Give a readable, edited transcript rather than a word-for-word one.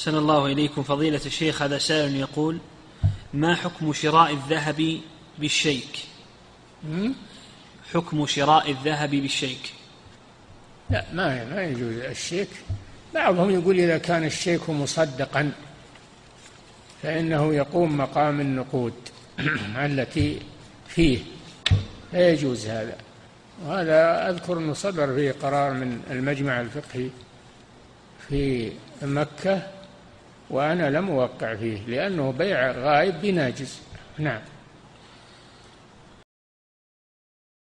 أحسن الله إليكم فضيلة الشيخ. هذا سائل يقول: ما حكم شراء الذهب بالشيك؟ حكم شراء الذهب بالشيك؟ لا، ما يجوز الشيك. بعضهم يقول إذا كان الشيك مصدقا فإنه يقوم مقام النقود التي فيه، لا يجوز هذا. وهذا أذكر أنه صدر فيه قرار من المجمع الفقهي في مكة، وأنا لم أوقع فيه لأنه بيع غائب بناجز. نعم.